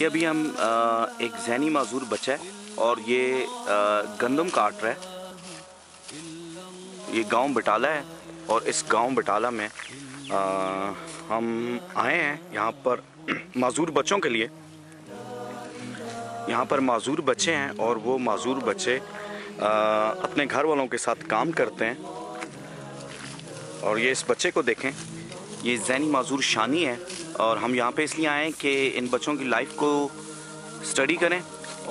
ये अभी हम एक जहनी माजूर बच्चा है और ये गंदम काट रहा है। ये गांव बटाला है और इस गांव बटाला में हम आए हैं यहाँ पर माजूर बच्चों के लिए। यहाँ पर माजूर बच्चे हैं और वो माजूर बच्चे अपने घर वालों के साथ काम करते हैं। और ये इस बच्चे को देखें, ये जहनी माजूर शानी है और हम यहाँ पे इसलिए आए हैं कि इन बच्चों की लाइफ को स्टडी करें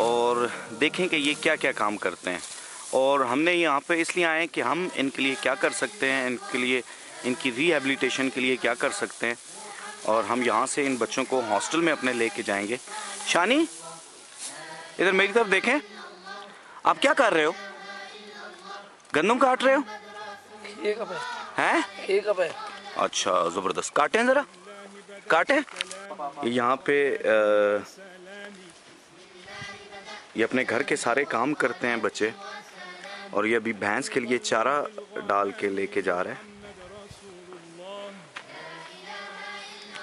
और देखें कि ये क्या क्या काम करते हैं। और हमने यहाँ पे इसलिए आए हैं कि हम इनके लिए क्या कर सकते हैं, इनके लिए इनकी रिहेबिलिटेशन के लिए क्या कर सकते हैं। और हम यहाँ से इन बच्चों को हॉस्टल में अपने ले के जाएँगे। शानी, इधर मेरी तरफ देखें, आप क्या कर रहे हो? गंदम काट रहे हो? हैं? अच्छा, ज़बरदस्त। काटें ज़रा, काटें। यहाँ पे ये अपने घर के सारे काम करते हैं बच्चे। और ये अभी भैंस के लिए चारा डाल के लेके जा रहे हैं।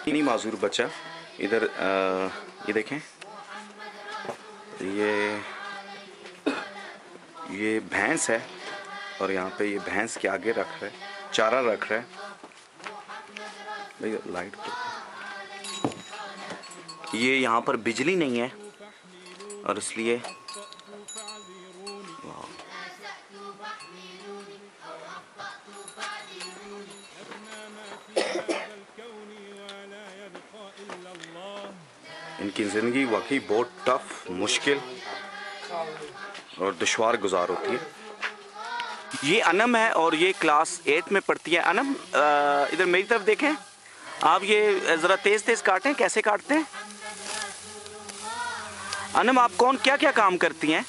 इन्हीं माजूर बच्चा इधर ये देखें, ये भैंस है और यहाँ पे ये भैंस के आगे रख रहे हैं, चारा रख रहे हैं। लाइट ये यहाँ पर बिजली नहीं है और इसलिए इनकी ज़िंदगी वाकई बहुत टफ, मुश्किल और दुश्वार गुजार होती है। ये अनम है और ये क्लास 8 में पढ़ती है। अनम, इधर मेरी तरफ देखें, आप ये ज़रा तेज़ तेज़ काटें, कैसे काटते हैं। अनम, आप कौन क्या क्या काम करती हैं?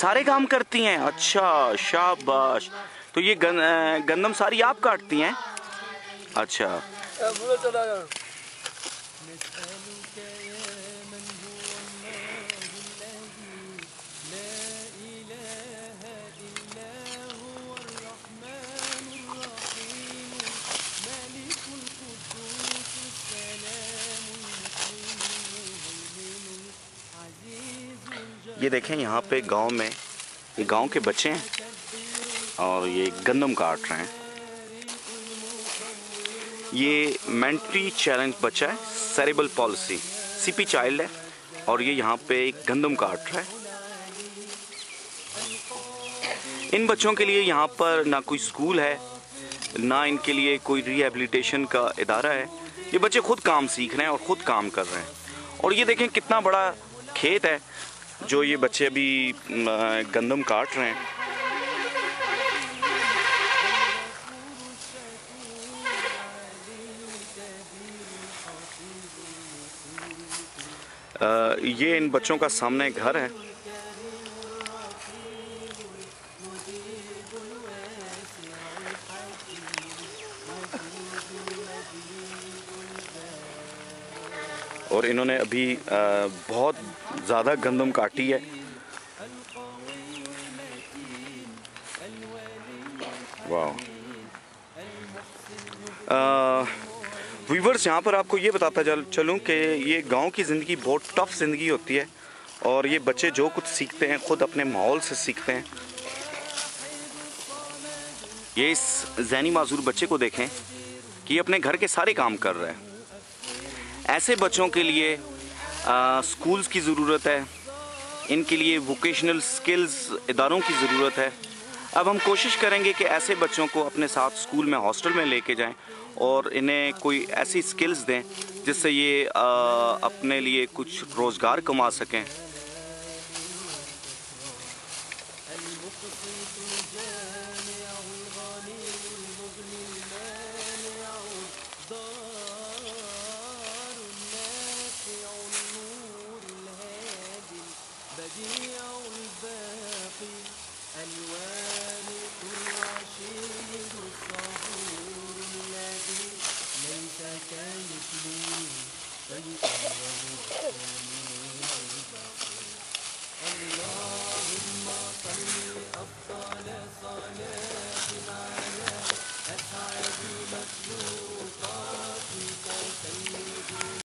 सारे काम करती हैं। अच्छा, शाबाश। तो ये गंदम सारी आप काटती हैं? अच्छा, ये देखें यहाँ पे गांव में ये गांव के बच्चे हैं और ये गंदम काट रहे हैं। ये मेंटली चैलेंज बच्चा है, सेरेब्रल पॉलिसी सीपी चाइल्ड है और ये यहाँ पे गंदम काट रहा है। इन बच्चों के लिए यहाँ पर ना कोई स्कूल है, ना इनके लिए कोई रिहेबिलिटेशन का इदारा है। ये बच्चे खुद काम सीख रहे हैं और खुद काम कर रहे हैं। और ये देखें कितना बड़ा खेत है जो ये बच्चे अभी गंदम काट रहे हैं। ये इन बच्चों का सामने घर है। और इन्होंने अभी बहुत ज़्यादा गंदम काटी है। वाह व्यूवर्स, यहाँ पर आपको ये बताता चलूँ कि ये गांव की ज़िंदगी बहुत टफ ज़िंदगी होती है और ये बच्चे जो कुछ सीखते हैं ख़ुद अपने माहौल से सीखते हैं। ये इस जहनी माजूर बच्चे को देखें कि ये अपने घर के सारे काम कर रहे हैं। ऐसे बच्चों के लिए स्कूल्स की ज़रूरत है, इनके लिए वोकेशनल स्किल्स इदारों की ज़रूरत है। अब हम कोशिश करेंगे कि ऐसे बच्चों को अपने साथ स्कूल में, हॉस्टल में लेके जाएं और इन्हें कोई ऐसी स्किल्स दें जिससे ये अपने लिए कुछ रोज़गार कमा सकें।